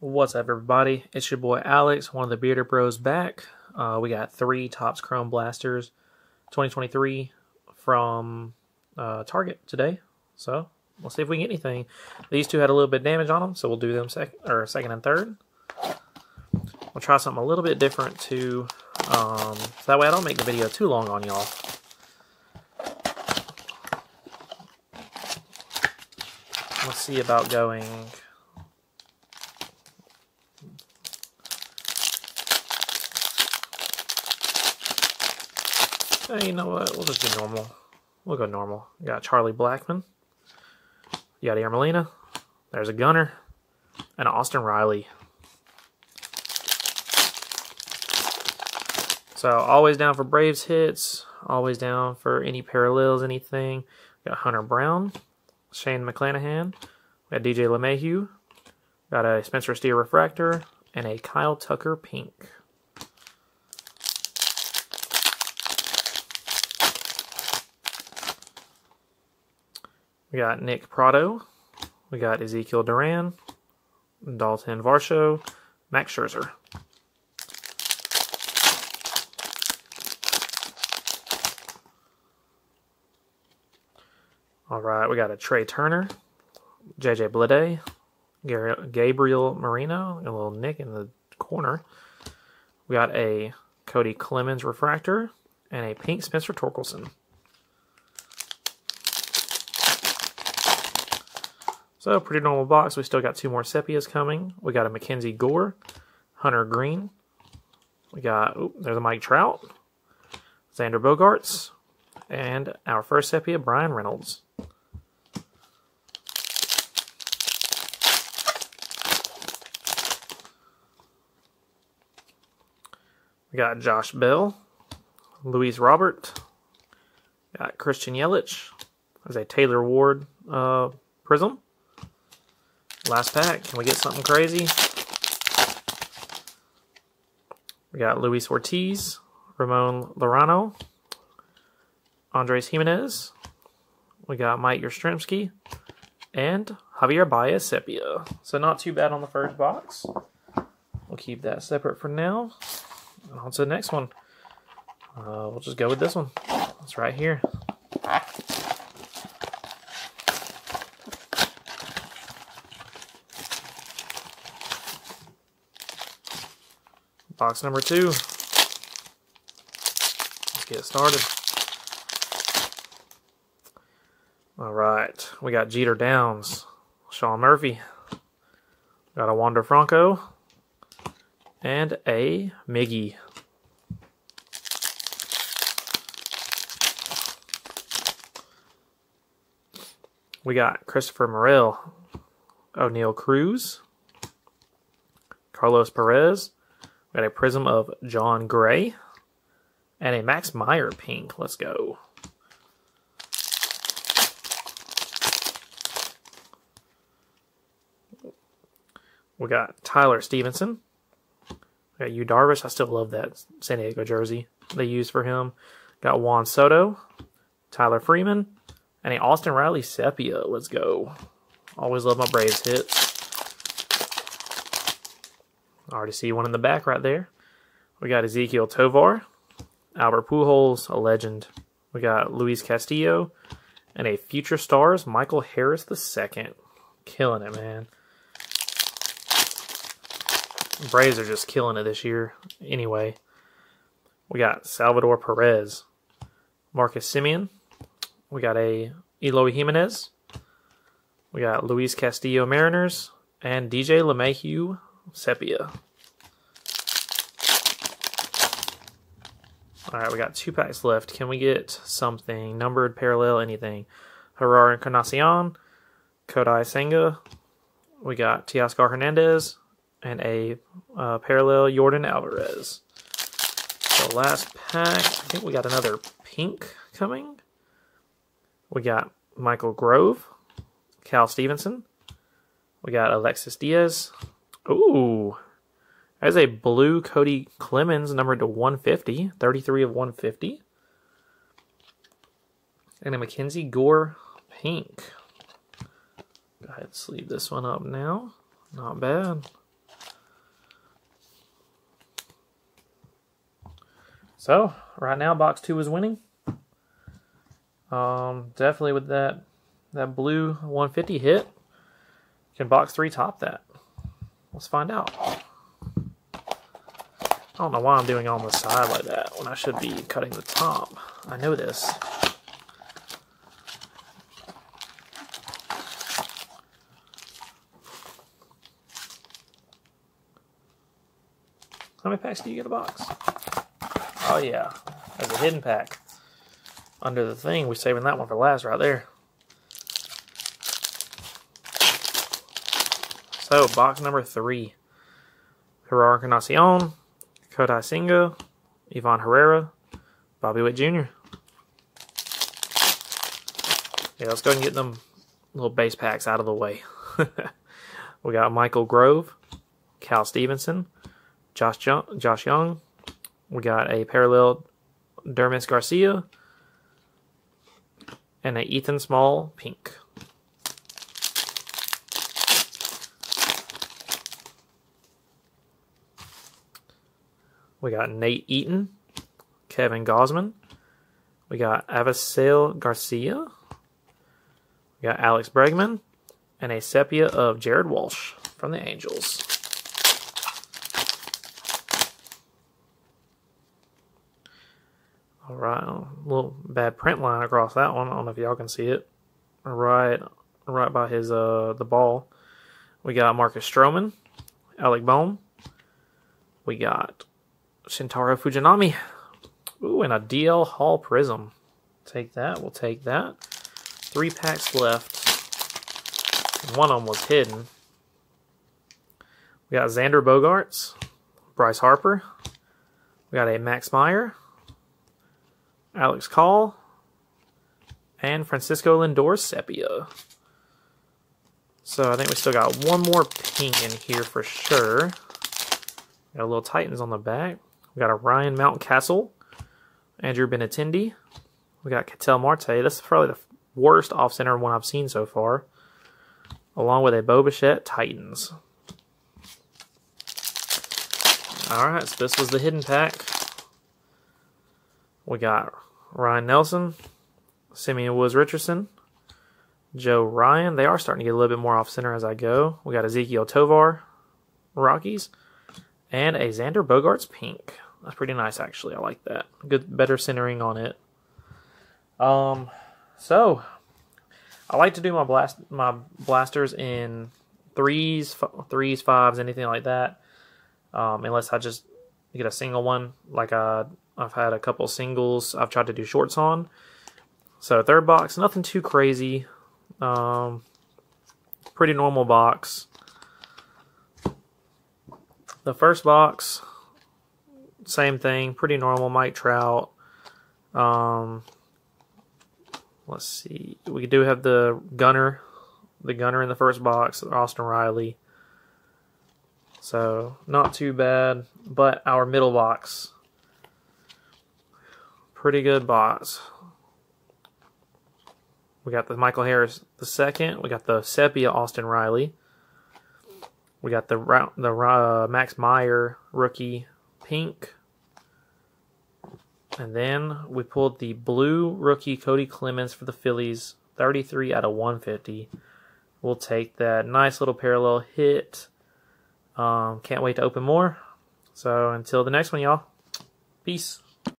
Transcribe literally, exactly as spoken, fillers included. What's up, everybody? It's your boy Alex, one of the Bearder Bros back. Uh, we got three Topps Chrome Blasters twenty twenty-three from uh, Target today. So, we'll see if we can get anything. These two had a little bit of damage on them, so we'll do them second or second and third. We'll try something a little bit different too, um, so that way I don't make the video too long on y'all. Let's see about going... Hey, you know what? We'll just do normal. We'll go normal. You got Charlie Blackmon. You got Yarmolenko. There's a Gunner. And Austin Riley. So, always down for Braves hits. Always down for any parallels, anything. We got Hunter Brown. Shane McClanahan. We got D J LeMahieu. Got a Spencer Steer refractor. And a Kyle Tucker pink. We got Nick Pratto, we got Ezequiel Duran, Daulton Varsho, Max Scherzer. All right, we got a Trea Turner, J J Bleday, Gabriel Marino, and a little Nick in the corner. We got a Cody Clemens refractor and a pink Spencer Torkelson. So, pretty normal box. We still got two more sepias coming. We got a Mackenzie Gore, Hunter Greene. We got, ooh, there's a Mike Trout, Xander Bogaerts, and our first sepia, Bryan Reynolds. We got Josh Bell, Luis Robert, we got Christian Yelich. There's a Taylor Ward uh, Prism. Last pack. Can we get something crazy? We got Luis Ortiz, Ramon Lorano, Andres Jimenez. We got Mike Yastrzemski and Javier Baez sepia. So not too bad on the first box. We'll keep that separate for now. And on to the next one. Uh, we'll just go with this one. It's right here. Box number two. Let's get started. All right, we got Jeter Downs, Sean Murphy, got a Wander Franco, and a Miggy. We got Christopher Morel, O'Neill Cruz, Carlos Perez. Got a prism of John Gray and a Max Meyer pink. Let's go. We got Tyler Stevenson. We got Yu Darvish. I still love that San Diego jersey they used for him. Got Juan Soto, Tyler Freeman, and a Austin Riley sepia. Let's go. Always love my Braves hits. I already see one in the back right there. We got Ezequiel Tovar, Albert Pujols, a legend. We got Luis Castillo, and a Future Stars, Michael Harris the second. Killing it, man. Braves are just killing it this year anyway. We got Salvador Perez, Marcus Semien. We got a Eloy Jimenez. We got Luis Castillo Mariners, and D J LeMahieu sepia. Alright, we got two packs left. Can we get something? Numbered, parallel, anything. Gerard Encarnacion, Kodai Senga. We got Teoscar Hernandez and a uh, parallel Jordan Alvarez. So last pack, I think we got another pink coming. We got Michael Grove, Cal Stevenson. We got Alexis Diaz. Ooh, there's a blue Cody Clemens numbered to one fifty, thirty-three of one fifty. And a Mackenzie Gore pink. Go ahead and sleeve this one up now. Not bad. So, right now, box two is winning. Um, definitely with that that blue one fifty hit. Can box three top that? Let's find out. I don't know why I'm doing it on the side like that when I should be cutting the top. I know this. How many packs do you get a box? Oh yeah, there's a hidden pack under the thing. We're saving that one for last right there. So, box number three. Gerard Encarnacion, Kodai Senga, Ivan Herrera, Bobby Witt Junior Yeah, let's go ahead and get them little base packs out of the way. We got Michael Grove, Cal Stevenson, Josh Josh Young. We got a parallel Dermis Garcia and an Ethan Small pink. We got Nate Eaton, Kevin Gausman. We got Avisail Garcia. We got Alex Bregman and a sepia of Jared Walsh from the Angels. All right, a little bad print line across that one. I don't know if y'all can see it. Right, right by his uh the ball. We got Marcus Stroman, Alec Bohm. We got Shintaro Fujinami. Ooh, and a D L Hall Prism. Take that. We'll take that. Three packs left. One of them was hidden. We got Xander Bogaerts, Bryce Harper. We got a Max Meyer, Alex Call, and Francisco Lindor sepia. So I think we still got one more pink in here for sure. Got a little Titans on the back. We got a Ryan Mountcastle, Andrew Benintendi. We got Ketel Marte. That's probably the worst off-center one I've seen so far. Along with a Bo Bichette Titans. All right, so this was the hidden pack. We got Ryan Nelson, Simeon Woods-Richardson, Joe Ryan. They are starting to get a little bit more off-center as I go. We got Ezequiel Tovar, Rockies, and a Xander Bogaerts pink. That's pretty nice, actually. I like that. Good, better centering on it. Um, so I like to do my blast my blasters in threes, threes, fives, anything like that. Um, unless I just get a single one, like a. I've had a couple singles I've tried to do shorts on. So third box, nothing too crazy. Um, pretty normal box. The first box, same thing, pretty normal. Mike Trout. Um, let's see. We do have the gunner, the gunner in the first box, Austin Riley. So not too bad, but our middle box. Pretty good box. We got the Michael Harris the second. We got the sepia Austin Riley. We got the the uh, Max Meyer rookie pink. And then we pulled the blue rookie Cody Clemens for the Phillies, thirty-three out of one fifty. We'll take that. Nice little parallel hit. Um, can't wait to open more. So until the next one, y'all. Peace.